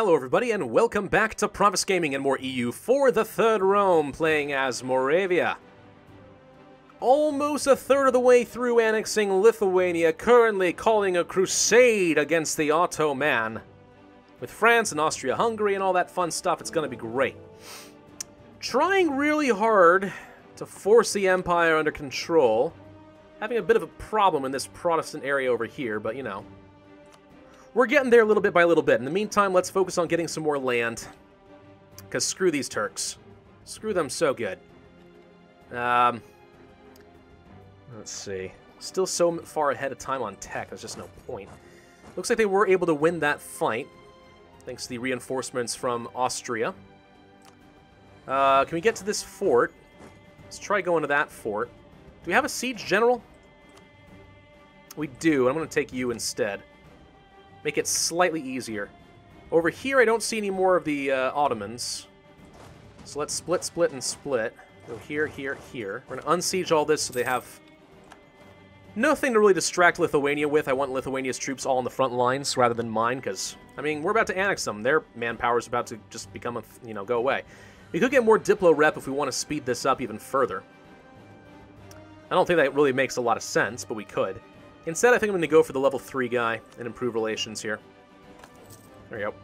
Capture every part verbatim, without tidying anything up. Hello everybody and welcome back to Pravus Gaming and more E U for the Third Rome, playing as Moravia. Almost a third of the way through annexing Lithuania, currently calling a crusade against the Ottoman. With France and Austria-Hungary and all that fun stuff, it's going to be great. Trying really hard to force the empire under control. Having a bit of a problem in this Protestant area over here, but you know. We're getting there little bit by little bit. In the meantime, let's focus on getting some more land. Because screw these Turks. Screw them so good. Um, let's see. Still so far ahead of time on tech, there's just no point. Looks like they were able to win that fight, thanks to the reinforcements from Austria. Uh, can we get to this fort? Let's try going to that fort. Do we have a siege general? We do. I'm going to take you instead. Make it slightly easier. Over here, I don't see any more of the uh, Ottomans. So let's split, split, and split. Go here, here, here. We're going to unsiege all this so they have nothing to really distract Lithuania with. I want Lithuania's troops all on the front lines rather than mine, because, I mean, we're about to annex them. Their manpower's about to just become, a, you know, go away. We could get more Diplo rep if we want to speed this up even further. I don't think that really makes a lot of sense, but we could. Instead, I think I'm going to go for the level three guy and improve relations here. There we go.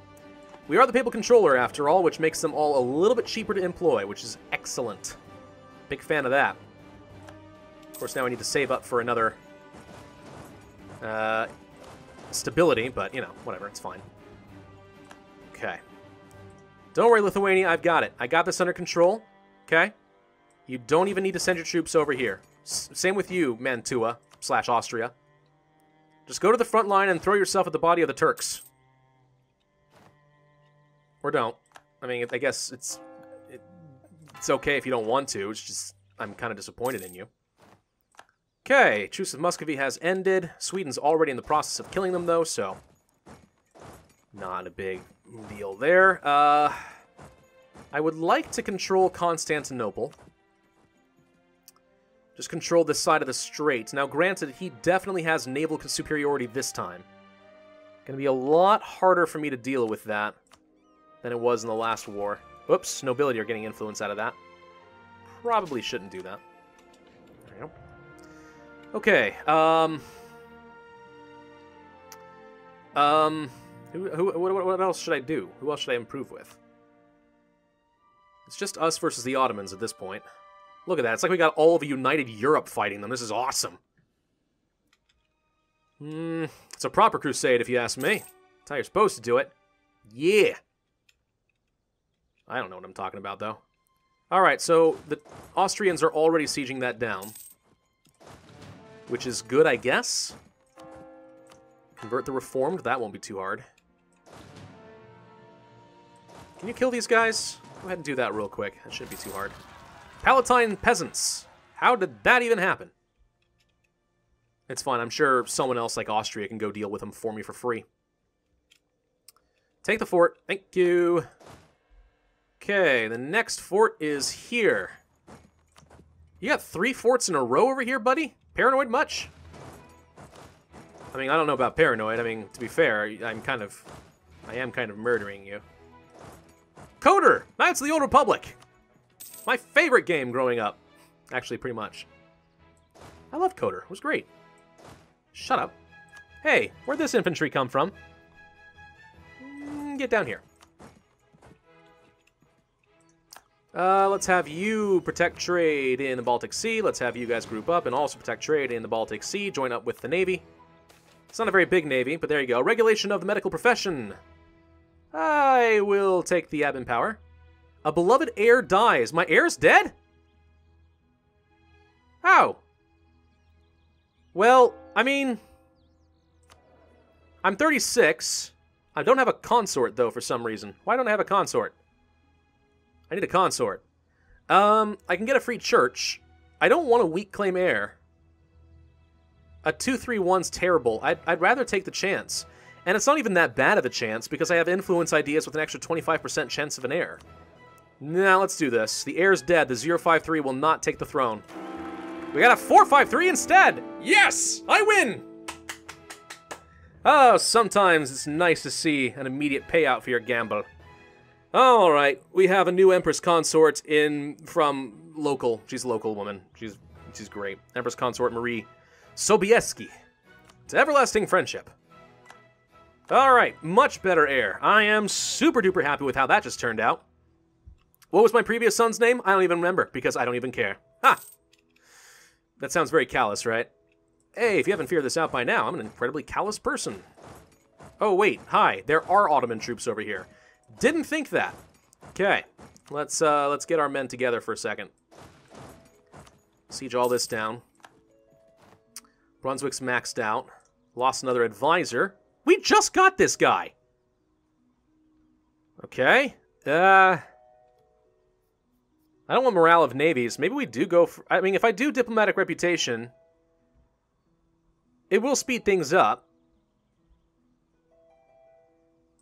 We are the papal controller, after all, which makes them all a little bit cheaper to employ, which is excellent. Big fan of that. Of course, now I need to save up for another uh, stability, but, you know, whatever, it's fine. Okay. Don't worry, Lithuania, I've got it. I got this under control, okay? You don't even need to send your troops over here. S- same with you, Mantua slash Austria. Just go to the front line and throw yourself at the body of the Turks. Or don't. I mean, I guess it's it, it's okay if you don't want to. It's just I'm kind of disappointed in you. Okay, Truce of Muscovy has ended. Sweden's already in the process of killing them, though, so not a big deal there. Uh, I would like to control Constantinople. Just control this side of the straits. Now, granted, he definitely has naval superiority this time. Gonna be a lot harder for me to deal with that than it was in the last war. Whoops, nobility are getting influence out of that. Probably shouldn't do that. There you go. Okay, um... Um... Who, who, what, what else should I do? Who else should I improve with? It's just us versus the Ottomans at this point. Look at that. It's like we got all of united Europe fighting them. This is awesome. Mm, it's a proper crusade, if you ask me. That's how you're supposed to do it. Yeah. I don't know what I'm talking about, though. Alright, so the Austrians are already sieging that down. Which is good, I guess. Convert the Reformed. That won't be too hard. Can you kill these guys? Go ahead and do that real quick. That shouldn't be too hard. Palatine peasants. How did that even happen? It's fine. I'm sure someone else like Austria can go deal with them for me for free. Take the fort. Thank you. Okay, the next fort is here. You got three forts in a row over here, buddy? Paranoid much? I mean, I don't know about paranoid. I mean, to be fair, I'm kind of... I am kind of murdering you. Coder! Knights of the Old Republic! My favorite game growing up. Actually, pretty much. I loved Coder. It was great. Shut up. Hey, where'd this infantry come from? Mm, get down here. Uh, let's have you protect trade in the Baltic Sea. Let's have you guys group up and also protect trade in the Baltic Sea. Join up with the Navy. It's not a very big Navy, but there you go. Regulation of the medical profession. I will take the admin power. A beloved heir dies. My heir's dead? How? Well, I mean... I'm thirty-six. I don't have a consort, though, for some reason. Why don't I have a consort? I need a consort. Um, I can get a free church. I don't want a weak claim heir. A two three one's terrible. I'd, I'd rather take the chance. And it's not even that bad of a chance, because I have influence ideas with an extra twenty-five percent chance of an heir. Now, let's do this. The heir's dead. The zero five three will not take the throne. We got a four five three instead! Yes! I win! Oh, sometimes it's nice to see an immediate payout for your gamble. All right, we have a new Empress Consort in from local. She's a local woman. She's she's great. Empress Consort Marie Sobieski. To everlasting friendship. All right, much better heir. I am super duper happy with how that just turned out. What was my previous son's name? I don't even remember because I don't even care. Ha! That sounds very callous, right? Hey, if you haven't figured this out by now, I'm an incredibly callous person. Oh, wait. Hi. There are Ottoman troops over here. Didn't think that. Okay. Let's, uh, let's get our men together for a second. Siege all this down. Brunswick's maxed out. Lost another advisor. We just got this guy! Okay. Uh... I don't want morale of navies. Maybe we do go for... I mean, if I do diplomatic reputation... It will speed things up.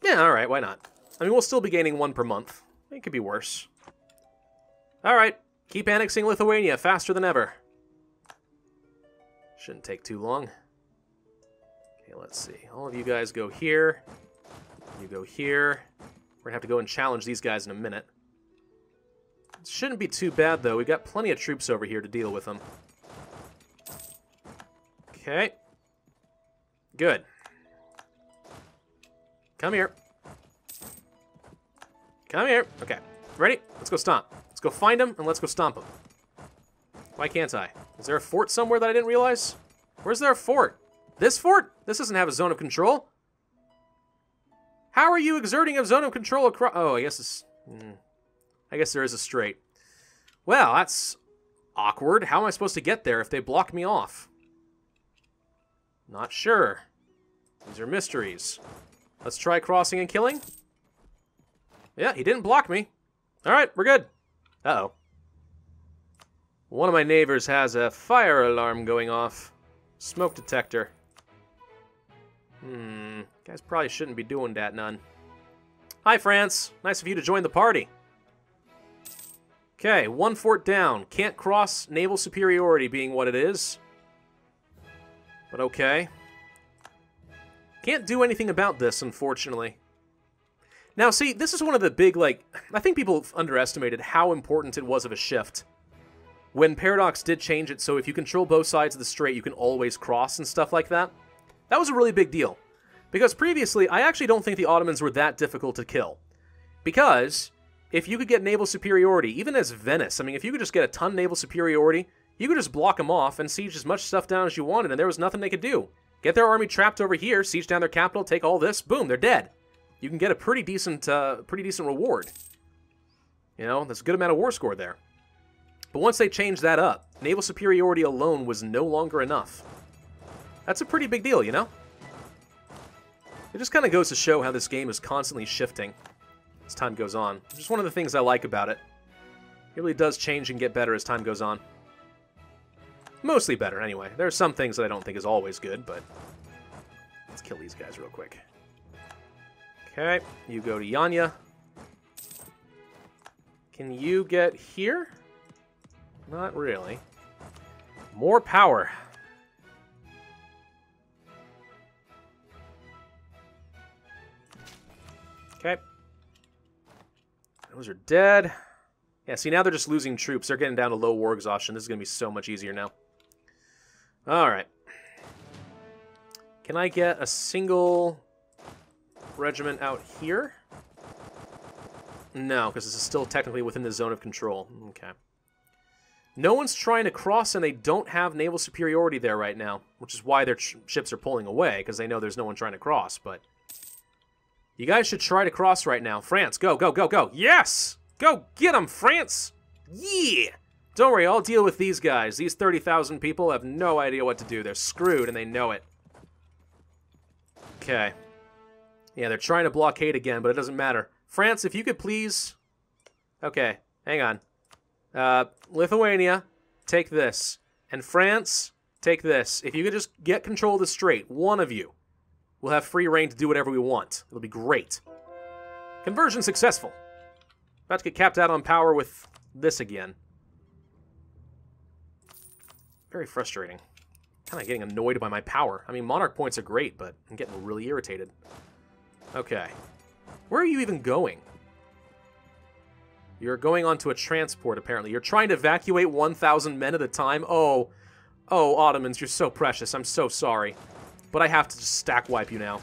Yeah, alright, why not? I mean, we'll still be gaining one per month. It could be worse. Alright, keep annexing Lithuania faster than ever. Shouldn't take too long. Okay, let's see. All of you guys go here. You go here. We're gonna have to go and challenge these guys in a minute. It shouldn't be too bad, though. We've got plenty of troops over here to deal with them. Okay. Good. Come here. Come here. Okay. Ready? Let's go stomp. Let's go find him, and let's go stomp him. Why can't I? Is there a fort somewhere that I didn't realize? Where's there a fort? This fort? This doesn't have a zone of control. How are you exerting a zone of control across... Oh, I guess it's... Mm, I guess there is a strait. Well, that's awkward. How am I supposed to get there if they block me off? Not sure. These are mysteries. Let's try crossing and killing. Yeah, he didn't block me. All right, we're good. Uh-oh. One of my neighbors has a fire alarm going off. Smoke detector. Hmm. Guys probably shouldn't be doing that none. Hi, France. Nice of you to join the party. Okay, one fort down. Can't cross, naval superiority being what it is. But okay. Can't do anything about this, unfortunately. Now, see, this is one of the big, like... I think people underestimated how important it was of a shift. When Paradox did change it, so if you control both sides of the strait, you can always cross and stuff like that. That was a really big deal. Because previously, I actually don't think the Ottomans were that difficult to kill. Because if you could get naval superiority, even as Venice, I mean, if you could just get a ton of naval superiority... You could just block them off and siege as much stuff down as you wanted, and there was nothing they could do. Get their army trapped over here, siege down their capital, take all this, boom, they're dead. You can get a pretty decent, uh, pretty decent reward. You know, that's a good amount of war score there. But once they changed that up, naval superiority alone was no longer enough. That's a pretty big deal, you know? It just kind of goes to show how this game is constantly shifting as time goes on. It's just one of the things I like about it. It really does change and get better as time goes on. Mostly better, anyway. There are some things that I don't think is always good, but... Let's kill these guys real quick. Okay, you go to Yanya. Can you get here? Not really. More power. Okay. Those are dead. Yeah, see, now they're just losing troops. They're getting down to low war exhaustion. This is going to be so much easier now. Alright. Can I get a single regiment out here? No, because this is still technically within the zone of control. Okay. No one's trying to cross, and they don't have naval superiority there right now, which is why their ships are pulling away, because they know there's no one trying to cross, but... You guys should try to cross right now. France, go, go, go, go. Yes! Go get them, France! Yeah! Don't worry, I'll deal with these guys. These thirty thousand people have no idea what to do. They're screwed, and they know it. Okay. Yeah, they're trying to blockade again, but it doesn't matter. France, if you could please... Okay, hang on. Uh, Lithuania, take this. And France, take this. If you could just get control of the strait, one of you. We'll have free reign to do whatever we want. It'll be great. Conversion successful. About to get capped out on power with this again. Very frustrating. kind of getting annoyed by my power. I mean, monarch points are great, but I'm getting really irritated. Okay. Where are you even going? You're going onto a transport, apparently. You're trying to evacuate one thousand men at a time? Oh. Oh, Ottomans, you're so precious. I'm so sorry. But I have to just stack wipe you now.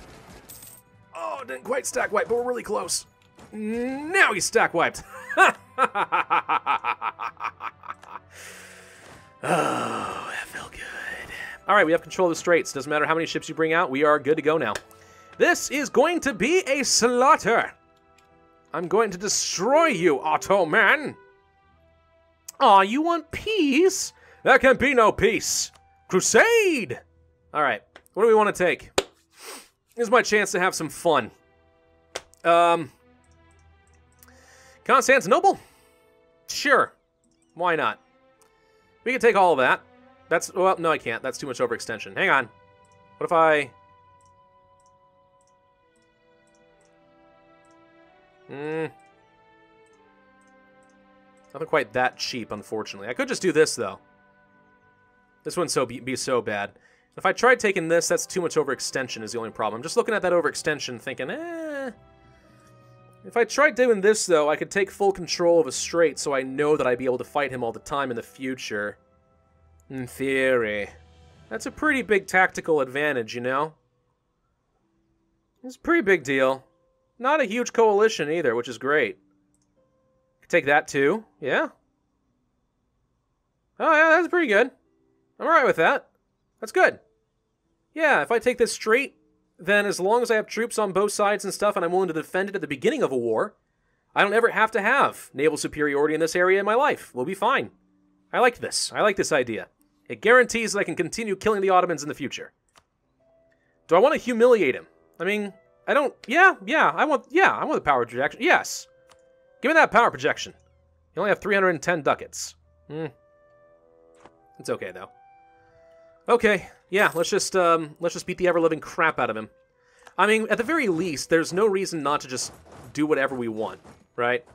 Oh, didn't quite stack wipe, but we're really close. Now he's stack wiped. Oh, that felt good. All right, we have control of the straits. Doesn't matter how many ships you bring out. We are good to go now. This is going to be a slaughter. I'm going to destroy you, Ottoman. Aw, you want peace? There can be no peace. Crusade! All right, what do we want to take? This is my chance to have some fun. Um, Constantinople? Sure. Why not? We can take all of that. That's, well, no, I can't. That's too much overextension. Hang on. What if I... Hmm. Nothing quite that cheap, unfortunately. I could just do this, though. This wouldn't so be, be so bad. If I tried taking this, that's too much overextension is the only problem. I'm just looking at that overextension thinking, eh... If I tried doing this, though, I could take full control of a strait so I know that I'd be able to fight him all the time in the future. In theory. That's a pretty big tactical advantage, you know? It's a pretty big deal. Not a huge coalition either, which is great. Could take that, too. Yeah? Oh, yeah, that's pretty good. I'm alright with that. That's good. Yeah, if I take this strait... then as long as I have troops on both sides and stuff and I'm willing to defend it at the beginning of a war, I don't ever have to have naval superiority in this area in my life. We'll be fine. I like this. I like this idea. It guarantees that I can continue killing the Ottomans in the future. Do I want to humiliate him? I mean, I don't... Yeah, yeah, I want... Yeah, I want the power projection. Yes. Give me that power projection. You only have three hundred ten ducats. Hmm. It's okay, though. Okay, yeah, let's just um, let's just beat the ever-living crap out of him. I mean, at the very least, there's no reason not to just do whatever we want, right?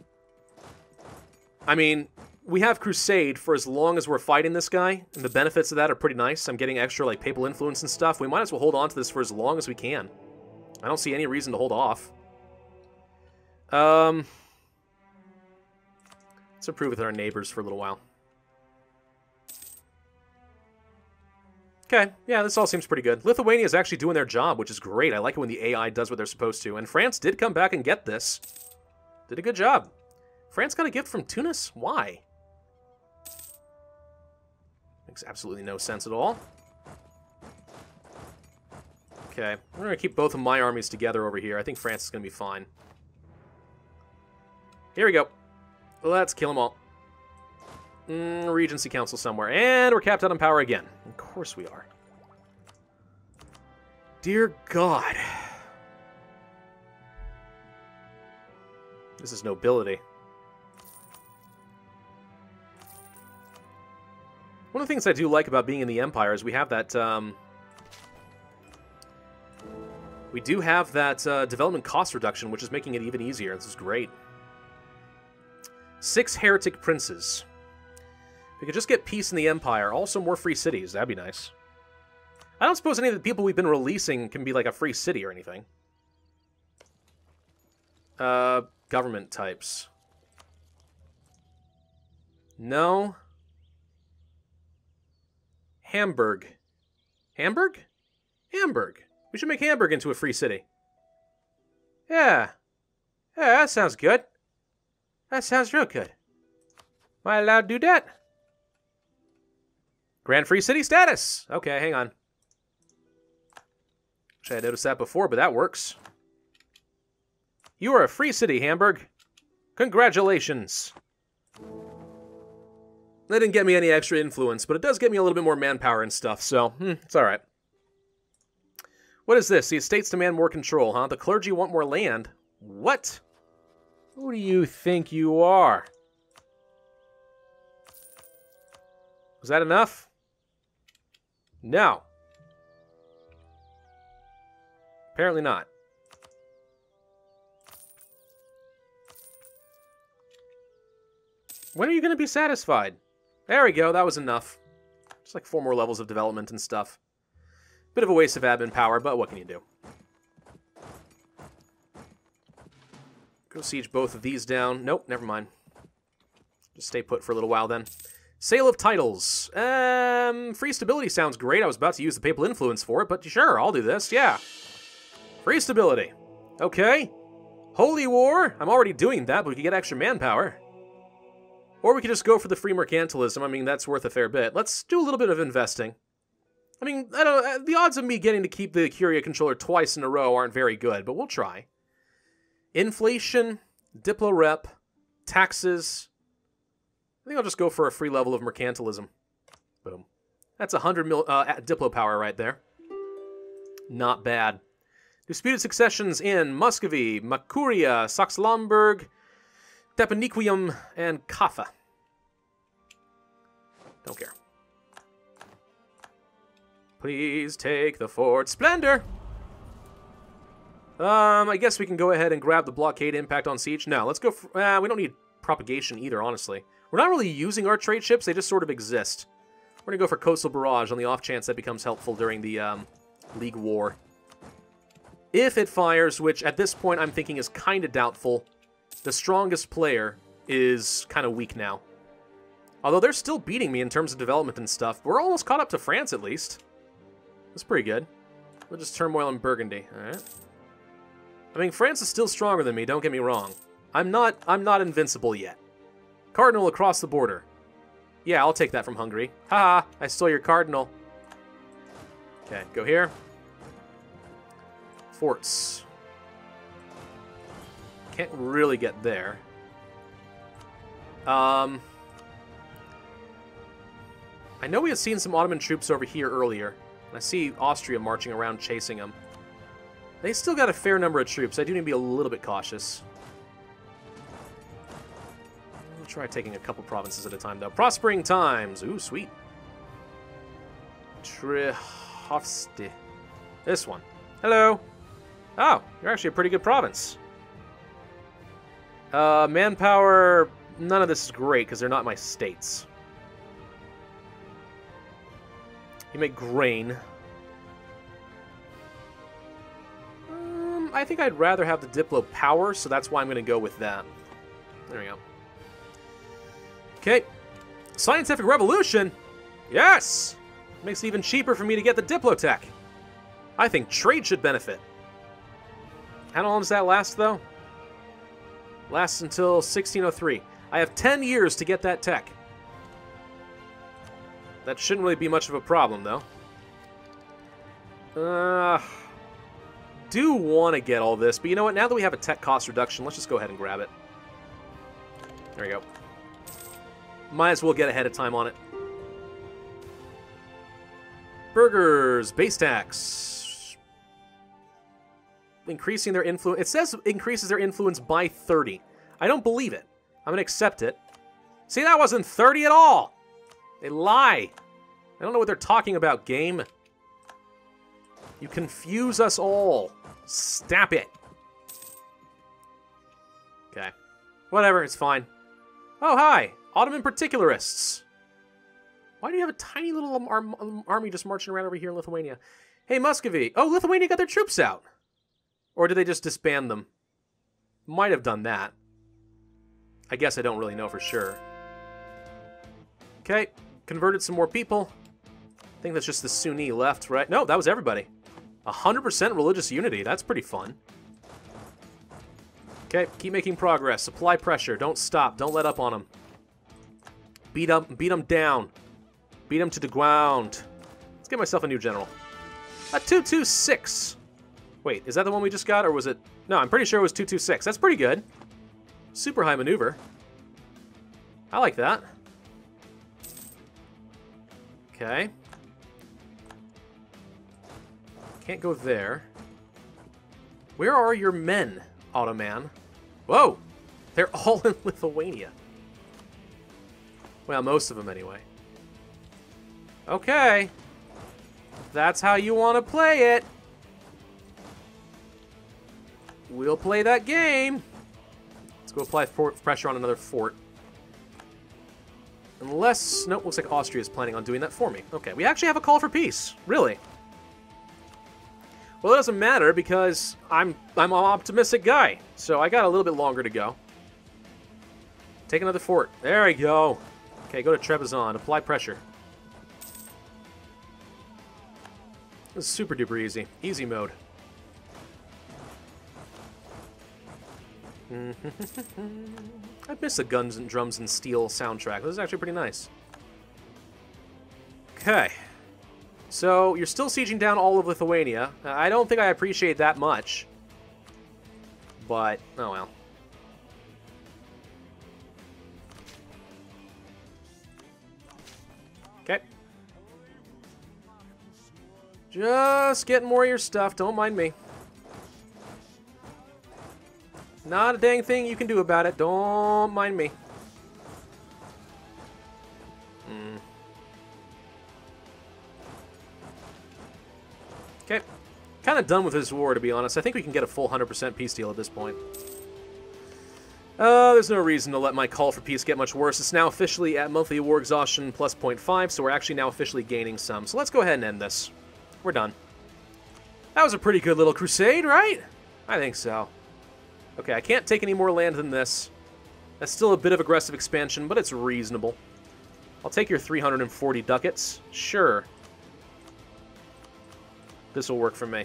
I mean, we have Crusade for as long as we're fighting this guy, and the benefits of that are pretty nice. I'm getting extra, like, papal influence and stuff. We might as well hold on to this for as long as we can. I don't see any reason to hold off. Um, let's improve with our neighbors for a little while. Okay, yeah, this all seems pretty good. Lithuania is actually doing their job, which is great. I like it when the A I does what they're supposed to. And France did come back and get this. Did a good job. France got a gift from Tunis? Why? Makes absolutely no sense at all. Okay, I'm going to keep both of my armies together over here. I think France is going to be fine. Here we go. Let's kill them all. Mm, Regency Council somewhere. And we're capped out on power again. Of course we are. Dear God. This is nobility. One of the things I do like about being in the Empire is we have that... Um, we do have that uh, development cost reduction, which is making it even easier. This is great. Six heretic princes. We could just get peace in the Empire. Also more free cities. That'd be nice. I don't suppose any of the people we've been releasing can be like a free city or anything. Uh, government types. No. Hamburg. Hamburg? Hamburg. We should make Hamburg into a free city. Yeah. Yeah, that sounds good. That sounds real good. Am I allowed to do that? Grand Free City status! Okay, hang on. Wish I had noticed that before, but that works. You are a free city, Hamburg. Congratulations. That didn't get me any extra influence, but it does get me a little bit more manpower and stuff, so hmm, it's alright. What is this? The estates demand more control, huh? The clergy want more land. What? Who do you think you are? Was that enough? No. Apparently not. When are you going to be satisfied? There we go, that was enough. Just like four more levels of development and stuff. Bit of a waste of admin power, but what can you do? Go siege both of these down. Nope, never mind. Just stay put for a little while then. Sale of titles. Um, free stability sounds great. I was about to use the papal influence for it, but sure, I'll do this, yeah. Free stability. Okay. Holy War. I'm already doing that, but we can get extra manpower. Or we could just go for the free mercantilism. I mean, that's worth a fair bit. Let's do a little bit of investing. I mean, I don't, the odds of me getting to keep the Curia controller twice in a row aren't very good, but we'll try. Inflation, Diplorep, taxes. I think I'll just go for a free level of mercantilism. Boom. That's one hundred mil uh, Diplo power right there. Not bad. Disputed successions in Muscovy, Makuria, Saxlamburg, Tepaniquium, and Kaffa. Don't care. Please take the fort. Splendor! Um, I guess we can go ahead and grab the blockade impact on siege. No, let's go for... Uh, we don't need propagation either, honestly. We're not really using our trade ships, they just sort of exist. We're going to go for Coastal Barrage on the off chance that becomes helpful during the um, League War. If it fires, which at this point I'm thinking is kind of doubtful, the strongest player is kind of weak now. Although they're still beating me in terms of development and stuff. We're almost caught up to France, at least. That's pretty good. We'll just turmoil in Burgundy, alright? I mean, France is still stronger than me, don't get me wrong. I'm not, I'm not invincible yet. Cardinal across the border. Yeah, I'll take that from Hungary. Haha, -ha, I stole your cardinal. Okay, go here. Forts. Can't really get there. Um, I know we had seen some Ottoman troops over here earlier. I see Austria marching around chasing them. They still got a fair number of troops. I do need to be a little bit cautious. We'll try taking a couple provinces at a time, though. Prospering times! Ooh, sweet. Trihovste. This one. Hello! Oh, you're actually a pretty good province. Uh, manpower... None of this is great, because they're not my states. You make grain. Um, I think I'd rather have the Diplo power, so that's why I'm going to go with that. There we go. Okay, scientific revolution? Yes! Makes it even cheaper for me to get the Diplotech. I think trade should benefit. How long does that last, though? Lasts until sixteen oh three. I have ten years to get that tech. That shouldn't really be much of a problem, though. Uh, do want to get all this, but you know what? Now that we have a tech cost reduction, let's just go ahead and grab it. There we go. Might as well get ahead of time on it. Burgers, base tax. Increasing their influence. It says increases their influence by thirty. I don't believe it. I'm going to accept it. See, that wasn't thirty at all. They lie. I don't know what they're talking about, game. You confuse us all. Stop it. Okay. Whatever, it's fine. Oh, hi. Ottoman particularists. Why do you have a tiny little arm, um, army just marching around over here in Lithuania? Hey, Muscovy. Oh, Lithuania got their troops out. Or did they just disband them? Might have done that. I guess I don't really know for sure. Okay. Converted some more people. I think that's just the Sunni left, right? No, that was everybody. one hundred percent religious unity. That's pretty fun. Okay. Keep making progress. Apply pressure. Don't stop. Don't let up on them. Beat them, beat them down. Beat them to the ground. Let's get myself a new general. A two two six. Wait, is that the one we just got, or was it... No, I'm pretty sure it was two two six. That's pretty good. Super high maneuver. I like that. Okay. Can't go there. Where are your men, Ottoman? Whoa! They're all in Lithuania. Well, most of them, anyway. Okay. That's how you want to play it. We'll play that game. Let's go apply fort pressure on another fort. Unless... Nope, looks like Austria is planning on doing that for me. Okay, we actually have a call for peace. Really. Well, it doesn't matter because I'm I'm an optimistic guy, so I got a little bit longer to go. Take another fort. There we go. Okay, go to Trebizond. Apply pressure. This is super duper easy. Easy mode. I miss the Guns and Drums and Steel soundtrack. This is actually pretty nice. Okay. So, you're still sieging down all of Lithuania. I don't think I appreciate that much. But, oh well. Okay. Just getting more of your stuff. Don't mind me. Not a dang thing you can do about it. Don't mind me. Mm. Okay. Kind of done with this war, to be honest. I think we can get a full one hundred percent peace deal at this point. Uh, there's no reason to let my call for peace get much worse. It's now officially at monthly war exhaustion plus zero point five, so we're actually now officially gaining some. So let's go ahead and end this. We're done. That was a pretty good little crusade, right? I think so. Okay, I can't take any more land than this. That's still a bit of aggressive expansion, but it's reasonable. I'll take your three hundred forty ducats. Sure. This will work for me.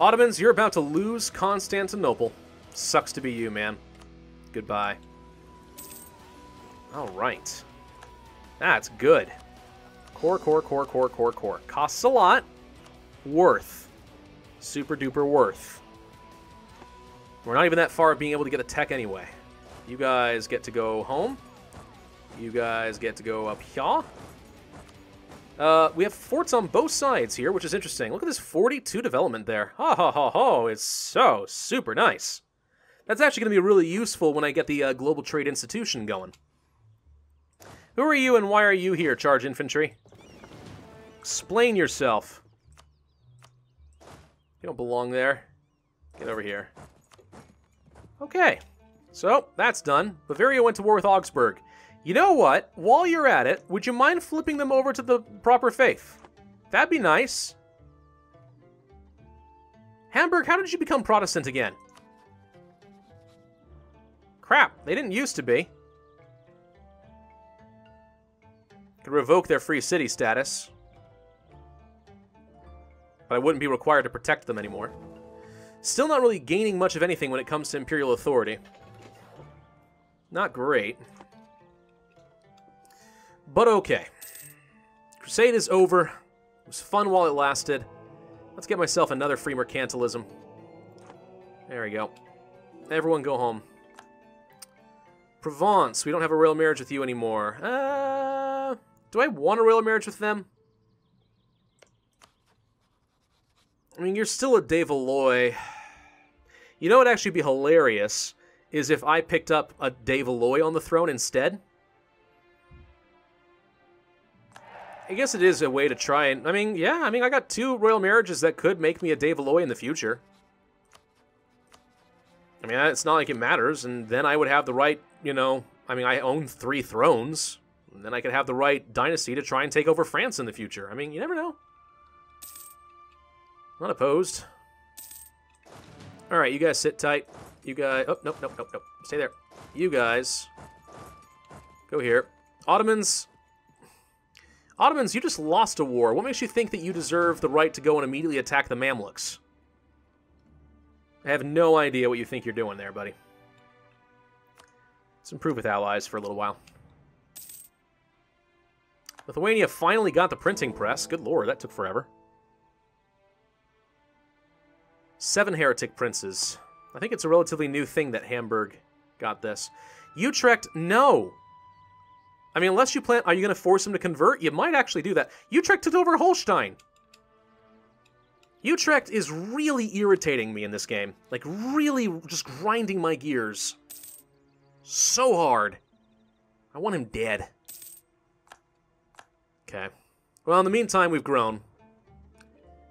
Ottomans, you're about to lose Constantinople. Sucks to be you, man. Goodbye. All right. That's good. Core, core, core, core, core, core. Costs a lot. Worth. Super duper worth. We're not even that far of being able to get a tech anyway. You guys get to go home. You guys get to go up here. Uh, we have forts on both sides here, which is interesting. Look at this forty-two development there. Ha ha ha ha, it's so super nice. That's actually going to be really useful when I get the uh, Global Trade Institution going. Who are you and why are you here, Charge Infantry? Explain yourself. You don't belong there. Get over here. Okay, so that's done. Bavaria went to war with Augsburg. You know what? While you're at it, would you mind flipping them over to the proper faith? That'd be nice. Hamburg, how did you become Protestant again? Crap, they didn't used to be. Could revoke their free city status. But I wouldn't be required to protect them anymore. Still not really gaining much of anything when it comes to imperial authority. Not great. But okay. Crusade is over. It was fun while it lasted. Let's get myself another free mercantilism. There we go. Everyone go home. Provence, we don't have a royal marriage with you anymore. Uh, do I want a royal marriage with them? I mean, you're still a de Valois. You know what would actually be hilarious is if I picked up a de Valois on the throne instead. I guess it is a way to try and... I mean, yeah, I mean, I got two royal marriages that could make me a de Valois in the future. I mean, it's not like it matters, and then I would have the right, you know... I mean, I own three thrones, and then I could have the right dynasty to try and take over France in the future. I mean, you never know. Not opposed. Alright, you guys sit tight. You guys... Oh, nope, nope, nope, nope. Stay there. You guys. Go here. Ottomans. Ottomans, you just lost a war. What makes you think that you deserve the right to go and immediately attack the Mamluks? I have no idea what you think you're doing there, buddy. Let's improve with allies for a little while. Lithuania finally got the printing press. Good lord, that took forever. Seven heretic princes. I think it's a relatively new thing that Hamburg got this. Utrecht, no. I mean, unless you plan... Are you going to force him to convert? You might actually do that. Utrecht took over Holstein. Utrecht is really irritating me in this game. Like, really just grinding my gears. So hard. I want him dead. Okay. Well, in the meantime, we've grown.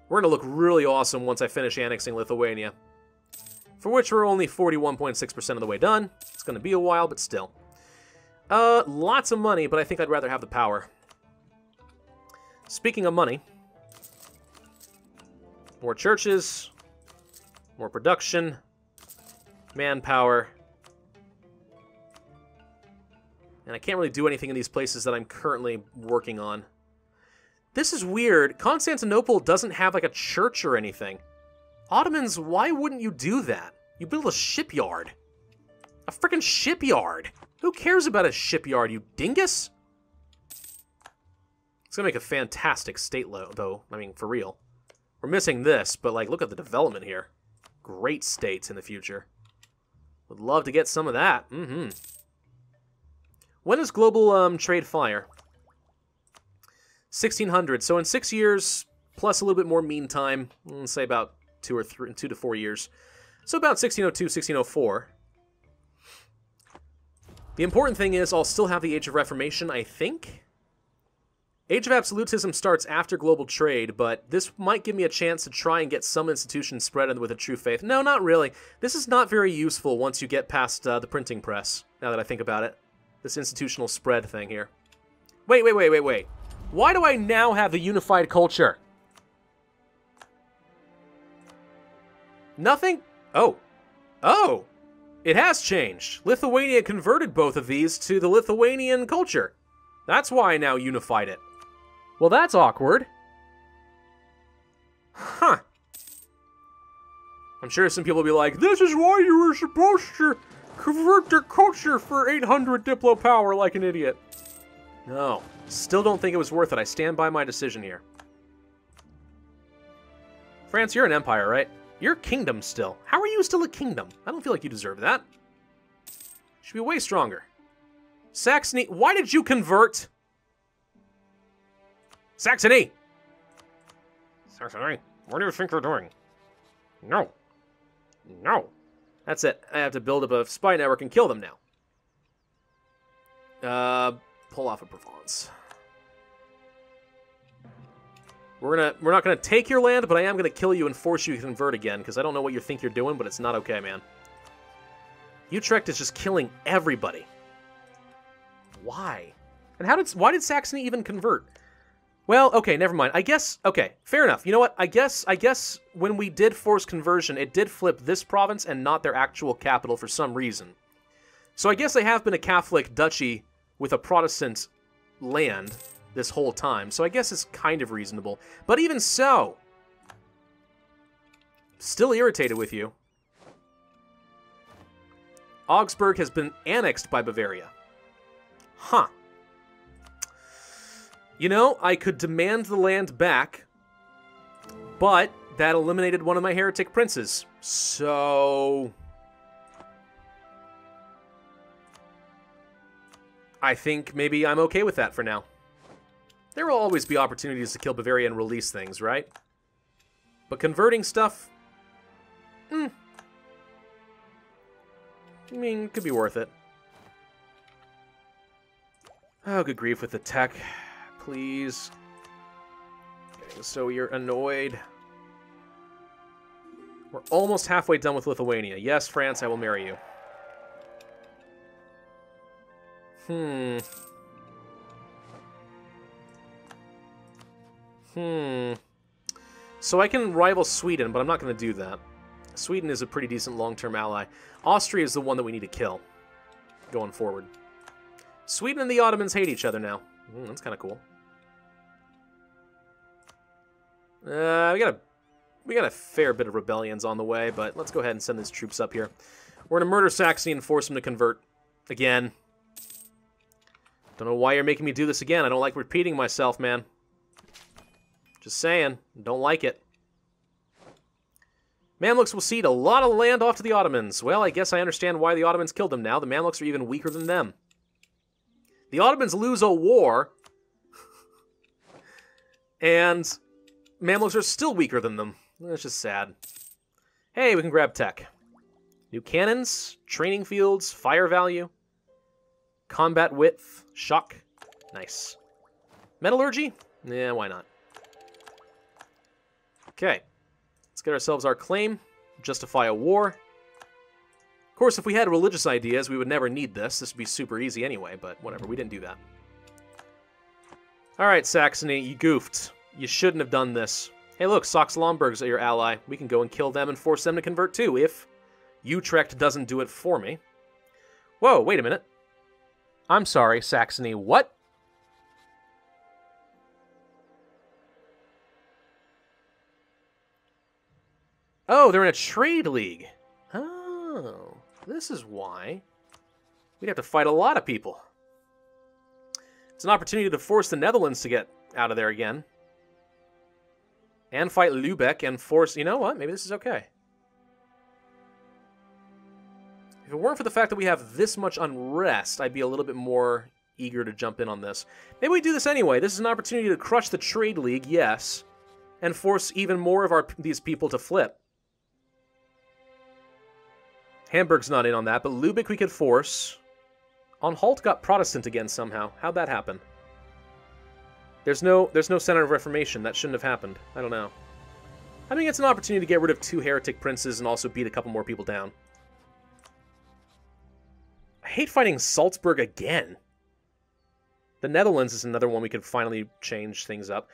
We're going to look really awesome once I finish annexing Lithuania. For which we're only forty-one point six percent of the way done. It's going to be a while, but still. Uh, lots of money, but I think I'd rather have the power. Speaking of money, More churches. More production. Manpower. And I can't really do anything in these places that I'm currently working on. This is weird. Constantinople doesn't have, like, a church or anything. Ottomans, why wouldn't you do that? You build a shipyard. A frickin' shipyard. Who cares about a shipyard, you dingus? It's gonna make a fantastic state, though. I mean, for real. We're missing this, but, like, look at the development here. Great states in the future. Would love to get some of that. Mm-hmm. When does global um, trade fire? sixteen hundred. So in six years, plus a little bit more mean time, let's say about two or three, two to four years. So about sixteen oh two, sixteen oh four. The important thing is I'll still have the Age of Reformation, I think. Age of Absolutism starts after global trade, but this might give me a chance to try and get some institutions spread with a true faith. No, not really. This is not very useful once you get past uh, the printing press, now that I think about it. This institutional spread thing here. Wait, wait, wait, wait, wait. Why do I now have the unified culture? Nothing? Oh. Oh! It has changed. Lithuania converted both of these to the Lithuanian culture. That's why I now unified it. Well, that's awkward. Huh. I'm sure some people will be like, this is why you were supposed to convert their culture for eight hundred diplo power like an idiot. No. Still don't think it was worth it. I stand by my decision here. France, you're an empire, right? You're a kingdom still. How are you still a kingdom? I don't feel like you deserve that. You should be way stronger. Saxony, why did you convert? Saxony! Saxony, what do you think you're doing? No. No. That's it. I have to build up a spy network and kill them now. Uh, pull off of Provence. We're gonna, we're not gonna take your land, but I am gonna kill you and force you to convert again, because I don't know what you think you're doing, but it's not okay, man. Utrecht is just killing everybody. Why? And how did, why did Saxony even convert? Well, okay, never mind. I guess, okay, fair enough. You know what? I guess, I guess when we did force conversion, it did flip this province and not their actual capital for some reason. So I guess they have been a Catholic duchy with a Protestant land this whole time. So I guess it's kind of reasonable. But even so, still irritated with you. Augsburg has been annexed by Bavaria. Huh. You know, I could demand the land back, but that eliminated one of my heretic princes. So... I think maybe I'm okay with that for now. There will always be opportunities to kill Bavaria and release things, right? But converting stuff... Hmm. I mean, it could be worth it. Oh, good grief with the tech. Please. Okay, so you're annoyed. We're almost halfway done with Lithuania. Yes, France, I will marry you. Hmm. Hmm. So I can rival Sweden, but I'm not going to do that. Sweden is a pretty decent long-term ally. Austria is the one that we need to kill going forward. Sweden and the Ottomans hate each other now. Mm, that's kind of cool. Uh, we got a we got a fair bit of rebellions on the way, but let's go ahead and send these troops up here. We're gonna murder Saxony and force them to convert again. Don't know why you're making me do this again. I don't like repeating myself, man. Just saying, don't like it. Mamluks will cede a lot of land off to the Ottomans. Well, I guess I understand why the Ottomans killed them now. The Mamluks are even weaker than them. The Ottomans lose a war, and Mamluks are still weaker than them. That's just sad. Hey, we can grab tech. New cannons, training fields, fire value, combat width, shock. Nice. Metallurgy? Yeah, why not? Okay. Let's get ourselves our claim. Justify a war. Of course, if we had religious ideas, we would never need this. This would be super easy anyway, but whatever. We didn't do that. All right, Saxony, you goofed. You shouldn't have done this. Hey look, Saxe-Lomburg's your ally. We can go and kill them and force them to convert too, if Utrecht doesn't do it for me. Whoa, wait a minute. I'm sorry, Saxony, what? Oh, they're in a trade league. Oh, this is why. We'd have to fight a lot of people. It's an opportunity to force the Netherlands to get out of there again. And fight Lübeck and force... You know what? Maybe this is okay. If it weren't for the fact that we have this much unrest, I'd be a little bit more eager to jump in on this. Maybe we do this anyway. This is an opportunity to crush the trade league, yes, and force even more of our these people to flip. Hamburg's not in on that, but Lübeck we could force. Anhalt got Protestant again somehow. How'd that happen? There's no there's no Center of Reformation. That shouldn't have happened. I don't know. I mean, it's an opportunity to get rid of two heretic princes and also beat a couple more people down. I hate fighting Salzburg again. The Netherlands is another one we could finally change things up.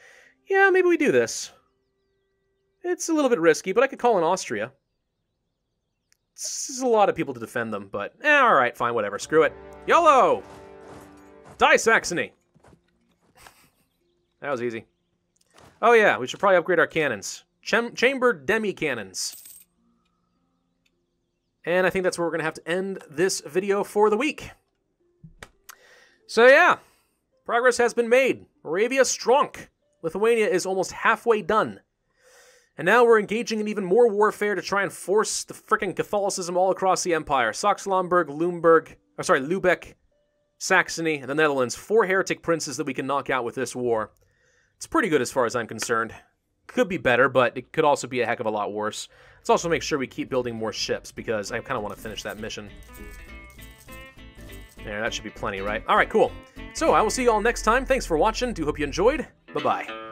Yeah, maybe we do this. It's a little bit risky, but I could call in Austria. This is a lot of people to defend them, but... Eh, alright, fine, whatever. Screw it. YOLO! Die, Saxony! That was easy. Oh yeah, we should probably upgrade our cannons. Cham chambered demi-cannons. And I think that's where we're going to have to end this video for the week. So yeah, progress has been made. Moravia strong. Lithuania is almost halfway done. And now we're engaging in even more warfare to try and force the frickin' Catholicism all across the empire. Saxe-Lomburg, Lumberg, or sorry, Lübeck, Saxony, and the Netherlands. Four heretic princes that we can knock out with this war. It's pretty good as far as I'm concerned. Could be better, but it could also be a heck of a lot worse. Let's also make sure we keep building more ships, because I kind of want to finish that mission. There, that should be plenty, right? All right, cool. So I will see you all next time. Thanks for watching. Do hope you enjoyed. Bye-bye.